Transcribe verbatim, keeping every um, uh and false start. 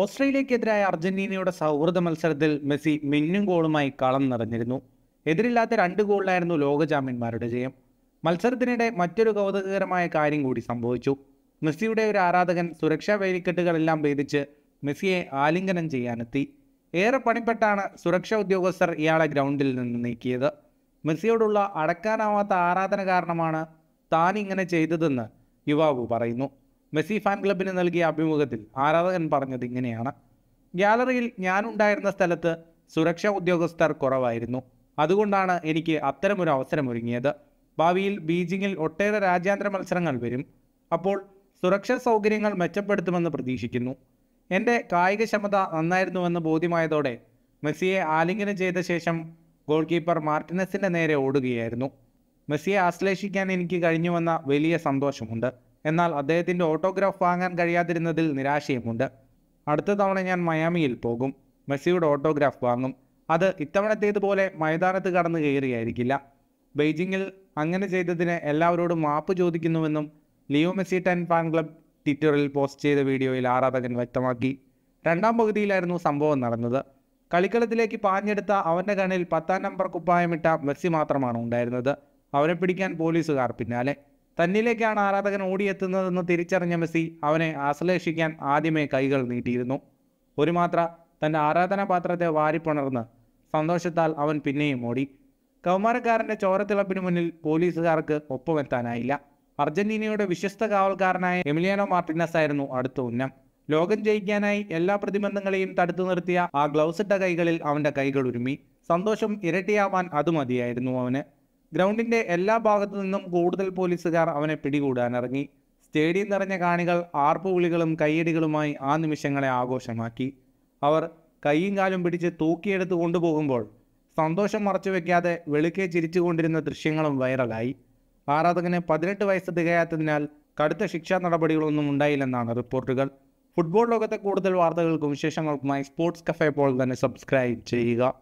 ഓസ്ട്രേലിയക്കെതിരായ അർജന്റീനയുടെ സൗഹൃദ മത്സരത്തിൽ മെസ്സി മിന്നും ഗോളുമായി കളം നിറഞ്ഞിരുന്നു. എതിരില്ലാത്ത രണ്ട് ഗോളിലായിരുന്നു ലോകചാമ്പ്യന്മാരുടെ ജയം. മത്സരത്തിനിടെ മറ്റൊരു കൗതുകകരമായ കാര്യം കൂടി സംഭവിച്ചു. മെസ്സിയുടെ ഒരു ആരാധകൻ സുരക്ഷാ വേലിക്കെട്ടുകളെല്ലാം ഭേദിച്ച് മെസ്സിയെ ആലിംഗനം ചെയ്യാനെത്തി. ഏറെ പണിപ്പെട്ടാണ് സുരക്ഷാ ഉദ്യോഗസ്ഥർ ഇയാളെ ഗ്രൗണ്ടിൽ നിന്ന് നീക്കിയത്. മെസ്സിയോടുള്ള അടക്കാനാവാത്ത ആരാധന കാരണമാണ് താൻ ഇങ്ങനെ ചെയ്തതെന്ന് യുവാവ് പറയുന്നു. മെസ്സി ഫാൻ ക്ലബിന് നൽകിയ അഭിമുഖത്തിൽ ആരാധകൻ പറഞ്ഞത് ഇങ്ങനെയാണ്: ഗ്യാലറിയിൽ ഞാനുണ്ടായിരുന്ന സ്ഥലത്ത് സുരക്ഷാ ഉദ്യോഗസ്ഥർ കുറവായിരുന്നു. അതുകൊണ്ടാണ് എനിക്ക് അത്തരമൊരു അവസരമൊരുങ്ങിയത്. ഭാവിയിൽ ബീജിംഗിൽ ഒട്ടേറെ രാജ്യാന്തര മത്സരങ്ങൾ വരും. അപ്പോൾ സുരക്ഷാ സൗകര്യങ്ങൾ മെച്ചപ്പെടുത്തുമെന്ന് പ്രതീക്ഷിക്കുന്നു. എൻ്റെ കായികക്ഷമത നന്നായിരുന്നുവെന്ന് ബോധ്യമായതോടെ മെസ്സിയെ ആലിംഗനം ചെയ്ത ശേഷം ഗോൾ കീപ്പർ മാർട്ടിനസിൻ്റെ നേരെ ഓടുകയായിരുന്നു. മെസ്സിയെ ആശ്ലേഷിക്കാൻ എനിക്ക് കഴിഞ്ഞുവെന്ന വലിയ സന്തോഷമുണ്ട്. എന്നാൽ അദ്ദേഹത്തിൻ്റെ ഓട്ടോഗ്രാഫ് വാങ്ങാൻ കഴിയാതിരുന്നതിൽ നിരാശയുമുണ്ട്. അടുത്ത തവണ ഞാൻ മയാമിയിൽ പോകും. മെസ്സിയുടെ ഓട്ടോഗ്രാഫ് വാങ്ങും. അത് ഇത്തവണത്തേതുപോലെ മൈതാനത്ത് കടന്നു കയറിയായിരിക്കില്ല. ബെയ്ജിങ്ങിൽ അങ്ങനെ ചെയ്തതിന് എല്ലാവരോടും മാപ്പ് ചോദിക്കുന്നുവെന്നും Leo Messi ten fan club ട്വിറ്ററിൽ പോസ്റ്റ് ചെയ്ത വീഡിയോയിൽ ആരാധകൻ വ്യക്തമാക്കി. രണ്ടാം പകുതിയിലായിരുന്നു സംഭവം നടന്നത്. കളിക്കളത്തിലേക്ക് പാഞ്ഞെടുത്ത അവൻ്റെ കണ്ണിൽ പത്താം നമ്പർ കുപ്പായമിട്ട മെസ്സി മാത്രമാണ് ഉണ്ടായിരുന്നത്. അവനെ പിടിക്കാൻ പോലീസുകാർ പിന്നാലെ. തന്നിലേക്കാണ് ആരാധകൻ ഓടിയെത്തുന്നതെന്ന് തിരിച്ചറിഞ്ഞ മെസ്സി അവനെ ആശ്ലേഷിക്കാൻ ആദ്യമേ കൈകൾ നീട്ടിയിരുന്നു. ഒരു മാത്ര തൻ്റെ ആരാധനാപാത്രത്തെ വാരിപ്പുണർന്ന് സന്തോഷത്താൽ അവൻ പിന്നെയും ഓടി. കൗമാരക്കാരൻ്റെ ചോരത്തിളപ്പിന് മുന്നിൽ പോലീസുകാർക്ക് ഒപ്പമെത്താനായില്ല. അർജന്റീനയുടെ വിശ്വസ്ത കാവൽക്കാരനായ എമിലിയാനോ മാർട്ടിനസ് ആയിരുന്നു അടുത്ത ഉന്നം. ലോകം ജയിക്കാനായി എല്ലാ പ്രതിബന്ധങ്ങളെയും തടുത്തു നിർത്തിയ ആ ഗ്ലൗസ് ഇട്ട കൈകളിൽ അവൻ്റെ കൈകൾ ഉരുമി. സന്തോഷം ഇരട്ടിയാവാൻ അത് മതിയായിരുന്നു അവന്. ഗ്രൗണ്ടിൻ്റെ എല്ലാ ഭാഗത്തു നിന്നും കൂടുതൽ പോലീസുകാർ അവനെ പിടികൂടാനിറങ്ങി. സ്റ്റേഡിയം നിറഞ്ഞ കാണികൾ ആർപ്പുവിളികളും കൈയടികളുമായി ആ നിമിഷങ്ങളെ ആഘോഷമാക്കി. അവർ കൈയും കാലും പിടിച്ച് തൂക്കിയെടുത്ത് കൊണ്ടുപോകുമ്പോൾ സന്തോഷം മറച്ചു വയ്ക്കാതെ വെളുക്കെ ചിരിച്ചുകൊണ്ടിരുന്ന ദൃശ്യങ്ങളും വൈറലായി. ആരാധകന് പതിനെട്ട് വയസ്സ് തികയാത്തതിനാൽ കടുത്ത ശിക്ഷാ നടപടികളൊന്നും ഉണ്ടായില്ലെന്നാണ് റിപ്പോർട്ടുകൾ. ഫുട്ബോൾ ലോകത്തെ കൂടുതൽ വാർത്തകൾക്കും വിശേഷങ്ങൾക്കുമായി സ്പോർട്സ് കഫേ പോൾ തന്നെ സബ്സ്ക്രൈബ് ചെയ്യുക.